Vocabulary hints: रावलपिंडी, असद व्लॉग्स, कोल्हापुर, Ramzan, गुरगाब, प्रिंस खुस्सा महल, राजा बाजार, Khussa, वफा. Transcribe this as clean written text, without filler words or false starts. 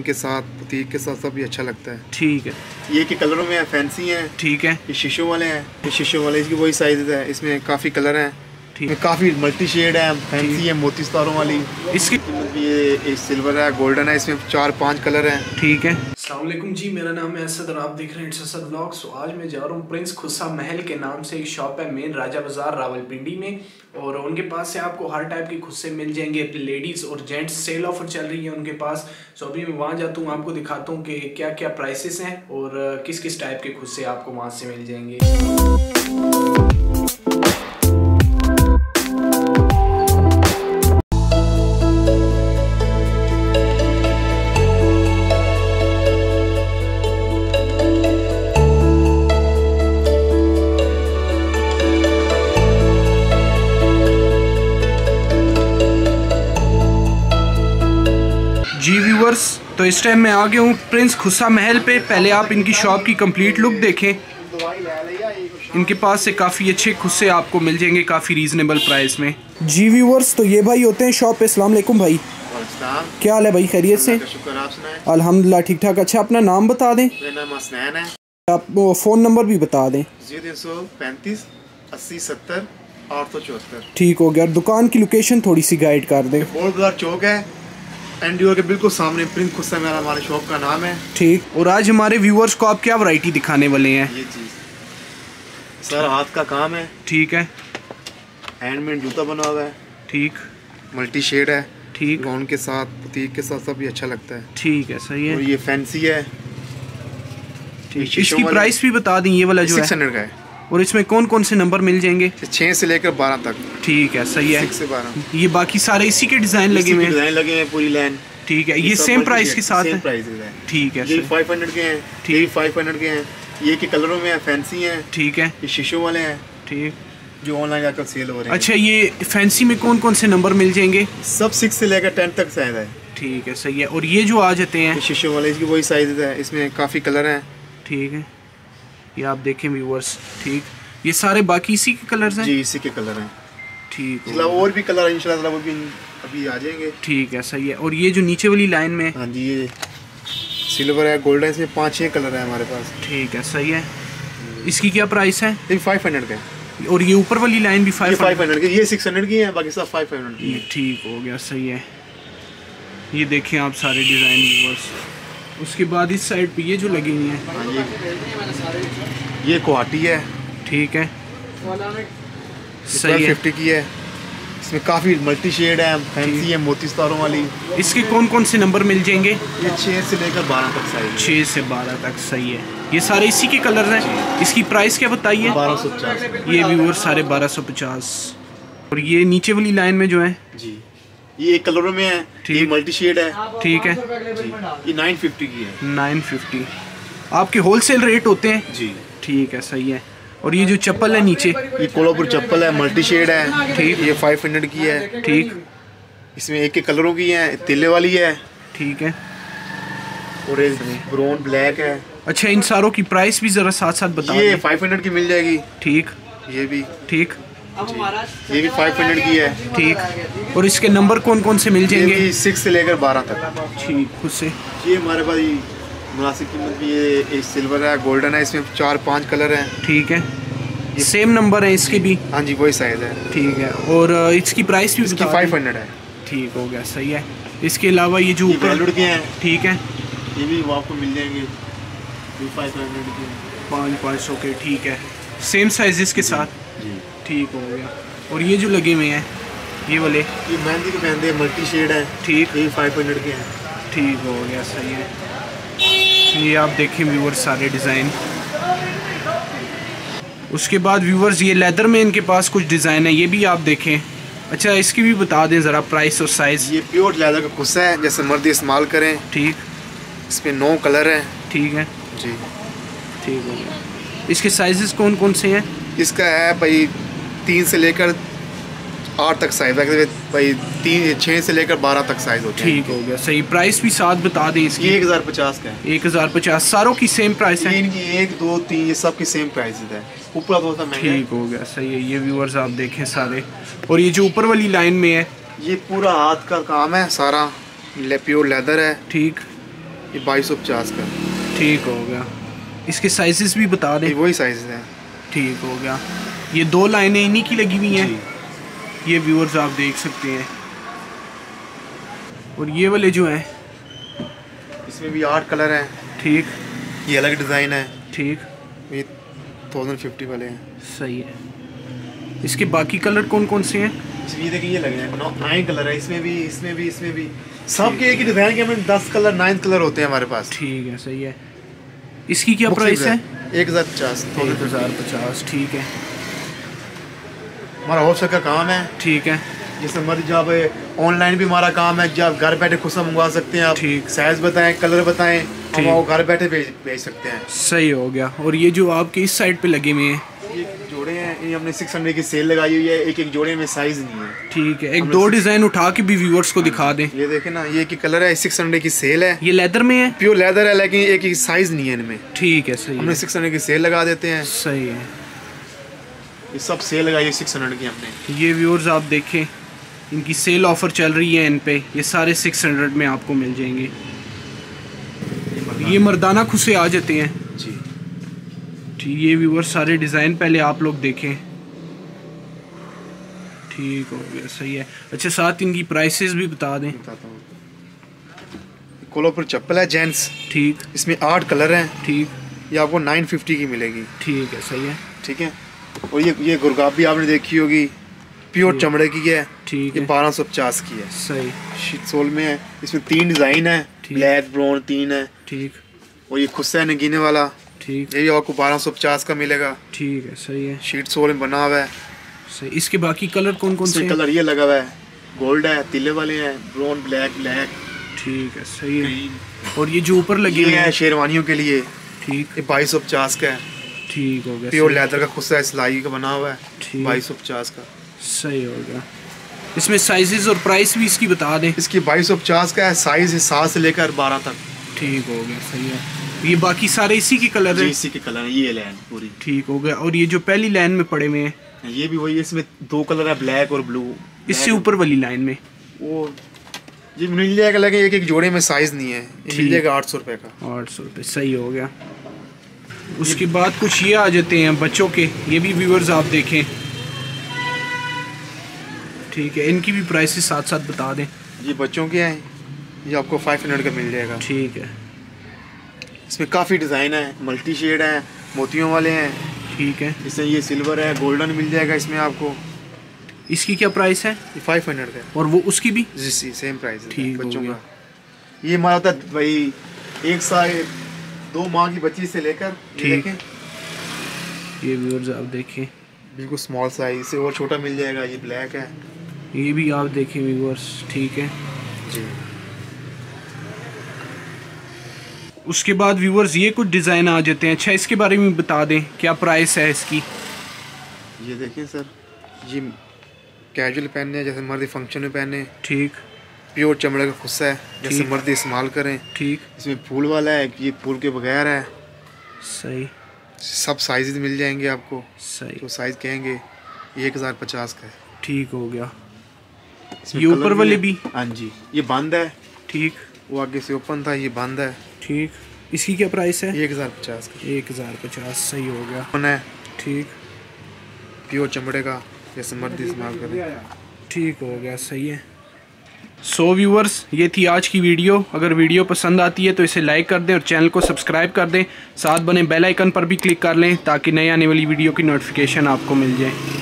इनके साथ प्रतीक के साथ सब ये अच्छा लगता है। ठीक है, ये के कलरों में फैंसी है। ठीक है, ये शीशों वाले हैं, ये शीशों वाले इसकी वही साइज है, इसमें काफ़ी कलर हैं, काफ़ी मल्टी शेड है, फैंसी है, मोती सितारों वाली। इसकी ये सिल्वर है, गोल्डन है, इसमें 4-5 कलर हैं। ठीक है। अस्सलाम वालेकुम जी, मेरा नाम है असद और आप देख रहे हैं असद व्लॉग्स। आज मैं जा रहा हूँ प्रिंस खुस्सा महल के नाम से एक शॉप है मेन राजा बाजार रावलपिंडी में, और उनके पास से आपको हर टाइप के खुस्से मिल जाएंगे। लेडीज़ और जेंट्स सेल ऑफर चल रही है उनके पास। सो अभी मैं वहाँ जाता हूँ, आपको दिखाता हूँ कि क्या क्या प्राइसेस हैं और किस किस टाइप के खुस्से आपको वहाँ से मिल जाएंगे। जी व्यूवर्स, तो इस टाइम मैं आ गया हूँ प्रिंस खुस्सा महल पे। पहले आप इनकी शॉप की कंप्लीट लुक देखें। इनके पास से काफ़ी अच्छे खुस्से आपको मिल जाएंगे काफ़ी रीजनेबल प्राइस में। जी व्यूवर्स, तो ये भाई होते हैं शॉप पे। अस्सलाम वालेकुम भाई, क्या हाल है भाई? खैरियत से? अल्हम्दुलिल्लाह, ठीक ठाक। अच्छा, अपना नाम बता दें, आप फ़ोन नंबर भी बता दें। 0335 8070 874। ठीक हो गया। और दुकान की लोकेशन थोड़ी सी गाइड कर दें। चौक है एनडीओ के बिल्कुल सामने, प्रिंस खुस्सा महल हमारे शॉप का नाम है। ठीक। और आज हमारे व्यूअर्स को आप क्या वैरायटी दिखाने वाले हैं? ये चीज़ सर हाथ का काम है। ठीक है। हैंडमेड जूता बना हुआ है। ठीक। मल्टी शेड है। ठीक। गाउन के साथ, बुटीक के साथ सब ये अच्छा लगता है। ठीक है, सही है। और ये फैंसी है। ठीक। इसकी प्राइस भी बता दें। ये वाला जो 600 का है। और इसमें कौन कौन से नंबर मिल जाएंगे? 6 से लेकर 12 तक। ठीक है, सही है। 6 से 12। ये बाकी सारे इसी के डिजाइन लगे हुए हैं। डिजाइन लगे हैं पूरी लाइन। ठीक है। ये सेम प्राइस के साथ है। ठीक है। ये 500 के हैं। ये 500 के हैं। ये के कलरों में फैंसी हैं। ठीक है। ये शीशों वाले हैं। ठीक, जो ऑनलाइन आकर सेल हो रहे हैं। अच्छा, ये फैंसी में कौन कौन से नंबर मिल जाएंगे? सब 6 से लेकर 10 तक साइज है। ठीक है, सही है। और ये जो आ जाते हैं शीशों वाले, इसकी वही साइज है, इसमें काफ़ी कलर हैं। ठीक है, ये आप देखें व्यूअर्स। ठीक, ये सारे बाकी इसी के कलर्स हैं। जी, इसी के कलर हैं। ठीक है। और भी कलर इंशाल्लाह वो भी अभी आ जाएंगे। ठीक है, सही है। और ये जो नीचे वाली लाइन में, हाँ जी, ये सिल्वर है, गोल्डन है, इसमें 5-6 कलर है हमारे पास। ठीक है, सही है। इसकी क्या प्राइस है? 500 का। और ये ऊपर वाली लाइन भी 500 की। ये 600 की है, बाकी सब 500 की। ठीक हो गया, सही है। ये देखें आप सारे डिज़ाइन व्यूअर्स। उसके बाद इस साइड पे ये जो लगी हुई है, ये क्वाटी है। ठीक है, सही है। 50 की है, इसमें काफ़ी मल्टी शेड है, फैंसी है, मोती सितारों वाली। इसके कौन कौन से नंबर मिल जाएंगे? ये 6 से लेकर 12 तक साइज। 6 से 12 तक, सही है। ये सारे इसी के कलर हैं। इसकी प्राइस क्या बताइए? 1250। ये व्यूअर 1250। और ये नीचे वाली लाइन में जो है जी, ये एक कलरों में है। ये मल्टी शेड है। ठीक है। ये 950 की है। 950 आपके होलसेल रेट होते हैं जी। ठीक है, सही है। और ये जो चप्पल है नीचे, ये कोल्हापुर चप्पल है, मल्टी शेड है। ठीक। ये 500 की है। ठीक। इसमें एक के कलरों की है, तिल्ले वाली है। ठीक है। और ब्राउन ब्लैक है। अच्छा, इन सारों की प्राइस भी ज़रा साथ साथ बताइए। ये 500 की मिल जाएगी। ठीक। ये भी। ठीक। ये भी 500 की है। ठीक। और इसके नंबर कौन कौन से मिल जाएंगे? 6 से लेकर 12 तक। ठीक, खुद से। ये हमारे पास मुनासिब कीमत भी, ये सिल्वर है, गोल्डन है, इसमें 4-5 कलर हैं। ठीक है। ये सेम नंबर है इसके भी? हाँ जी, वही साइज है। ठीक है। और इसकी प्राइस भी उसकी 500 है। ठीक हो गया, सही है। इसके अलावा ये जो ऊपर के हैं, ठीक है, ये भी आपको मिल जाएंगे 500 के। ठीक है, सेम साइज़ के साथ। ठीक हो गया। और ये जो लगे हुए हैं, ये वाले, ये मेहंदी के पहनते हैं, मल्टी शेड है। ठीक। ये 500 के हैं। ठीक हो गया, सही है। ये आप देखें व्यूअर्स सारे डिज़ाइन। उसके बाद व्यूअर्स ये लेदर में इनके पास कुछ डिज़ाइन है, ये भी आप देखें। अच्छा, इसकी भी बता दें ज़रा प्राइस और साइज़। ये प्योर लेदर का खुस्सा है, जैसे मर्जी इस्तेमाल करें। ठीक। इसमें 9 कलर हैं। ठीक है जी। ठीक हो गया। इसके साइजेस कौन कौन से हैं? इसका है भाई 3 से लेकर 8 तक साइज है भाई। 6 से लेकर 12 तक साइज होता है। ठीक हो गया, सही। प्राइस भी साथ बता दें इसकी। 1050 का है। 1050। सारों की सेम प्राइस है। 1, 2, 3 ये सब की सेम प्राइस है। ऊपर बहुत महंगा है। ठीक हो गया, सही है। ये व्यूअर्स आप देखें सारे। और ये जो ऊपर वाली लाइन में है, ये पूरा हाथ का काम है, सारा प्योर लेदर है। ठीक। ये 2250 का। ठीक हो गया, इसके साइजेस भी बता दें। वही साइजेस हैं। ठीक हो गया, ये दो लाइनें इन्हीं की लगी हुई हैं, ये व्यूअर्स आप देख सकते हैं। और ये वाले जो हैं इसमें भी 8 कलर हैं। ठीक, ये अलग डिज़ाइन है। ठीक, ये 1050 वाले हैं। सही है। इसके बाकी कलर कौन कौन से हैं? ये देखिए, ये लगे हैं 9 कलर है। इसमें भी, इसमें भी, इसमें भी, सब के एक ही डिज़ाइन के हमें 10 कलर 9 कलर होते हैं हमारे पास। ठीक है, सही है। इसकी क्या प्राइस है? 1050। ठीक है, हमारा होलसेल का काम है। ठीक है, जैसे मर्जी जब ऑनलाइन भी हमारा काम है, जब घर बैठे खुस्सा मंगवा सकते हैं आप। ठीक, साइज बताएं, कलर बताएं, हम वो घर बैठे भेज सकते हैं। सही हो गया। और ये जो आपके इस साइड पे लगे हुए हैं जोड़े हैं, ये हमने 600 की सेल लगाई हुई है। एक एक जोड़े में साइज नहीं है। ठीक है, एक दो डिजाइन उठा के भी व्यूअर्स को दिखा दें। ये देखें ना, ये कलर है, 600 की सेल है। ये लेदर में है, प्योर लेदर है, लेकिन एक एक साइज नहीं है इनमें। ठीक है, सही, हमने 600 की सेल लगा देते हैं। सही है, ये सब सेल लगाई है 600 की हमने। ये व्यूअर्स आप देखें, इनकी सेल ऑफर चल रही है इन पे, ये सारे 600 में आपको मिल जाएंगे। ये मर्दाना खुसे आ जाते हैं जी। ठीक, ये व्यूअर सारे डिज़ाइन पहले आप लोग देखें। ठीक हो गया, सही है। अच्छा, साथ इनकी प्राइसेस भी बता दें। बताता हूँ, कोल्हापुर चप्पल है जेंट्स। ठीक, इसमें 8 कलर हैं। ठीक, ये आपको 950 की मिलेगी। ठीक है, सही है। ठीक है, और ये गुरगाब भी आपने देखी होगी, प्योर चमड़े की है। ठीक है, 1250 की है। सही, शीट सोल में है। इसमें 3 डिज़ाइन है, ब्लैक ब्राउन 3 है। ठीक, और ये खुस्सा नगीने वाला। ठीक, ये आपको 1250 का मिलेगा। ठीक है, सही है। शीट सोल में बना हुआ है। सही, इसके बाकी कलर कौन कौन से? कलर ये लगा हुआ है, गोल्ड है, तिले वाले हैं, ब्राउन, ब्लैक। ठीक है, सही है। और ये जो ऊपर लगे हुए हैं शेरवानियों के लिए। ठीक, ये 2250 का है। ठीक हो गया, प्योर लेदर का खुस्सा है, सिलाई का बना हुआ है, 2250 का। सही हो गया। इसमें साइजेस और प्राइस भी इसकी बता दें। इसकी 2250 का है, साइज 7 से लेकर 12 तक। ठीक हो गया, सही है। ये बाकी सारे इसी के कलर हैं। इसी के कलर है, ये लाइन पूरी। ठीक हो गया। और ये जो पहली लाइन में पड़े हुए हैं ये भी वही है, इसमें 2 कलर है, ब्लैक और ब्लू। इससे ऊपर वाली लाइन में वो ये मिल जाएगा, लेकिन एक एक जोड़े में साइज नहीं है। मिल जाएगा 800 रुपये का। 800 रुपये, सही हो गया। उसके बाद कुछ ये आ जाते हैं बच्चों के, ये भी व्यूअर्स आप देखें। ठीक है, इनकी भी प्राइसेस साथ साथ बता दें। ये बच्चों के हैं, ये आपको 500 का मिल जाएगा। ठीक है, इसमें काफ़ी डिज़ाइन है, मल्टी शेड है, मोतियों वाले हैं। ठीक है, इसमें ये सिल्वर है, गोल्डन मिल जाएगा इसमें आपको। इसकी क्या प्राइस है? ये 500 का। और वो उसकी भी जिसकी सेम प्राइस है। ठीक, बच्चों का ये हमारा था भाई, 1 साल 2 माह की बच्ची से लेकर। ठीक है, ये व्यूअर्स आप देखें, बिल्कुल स्मॉल साइज से और छोटा मिल जाएगा। ये ब्लैक है, ये भी आप देखें व्यूअर्स। ठीक है जी। उसके बाद व्यूअर्स ये कुछ डिज़ाइन आ जाते हैं। अच्छा, इसके बारे में बता दें, क्या प्राइस है इसकी? ये देखें सर, ये कैजुअल पहनने, जैसे मर्दी फंक्शन में पहने। ठीक, प्योर चमड़े का खुस्सा है, जैसे मर्दी इस्तेमाल करें। ठीक, इसमें फूल वाला है, ये फूल के बगैर है। सही, सब साइज मिल जाएंगे आपको। सही, तो साइज कहेंगे 1050 का है। ठीक हो गया। ये ऊपर वाले भी? हाँ जी, ये बंद है। ठीक, वो आगे से ओपन था, ये बंद है। ठीक, इसकी क्या प्राइस है? 1050 का। 1050, सही हो गया। ओपन है। ठीक, प्योर चमड़े का, जैसे मर्जी इस्तेमाल करें। ठीक हो गया, सही है। सो व्यूअर्स, ये थी आज की वीडियो। अगर वीडियो पसंद आती है तो इसे लाइक कर दें और चैनल को सब्सक्राइब कर दें। साथ बने बेल आइकन पर भी क्लिक कर लें ताकि नई आने वाली वीडियो की नोटिफिकेशन आपको मिल जाए।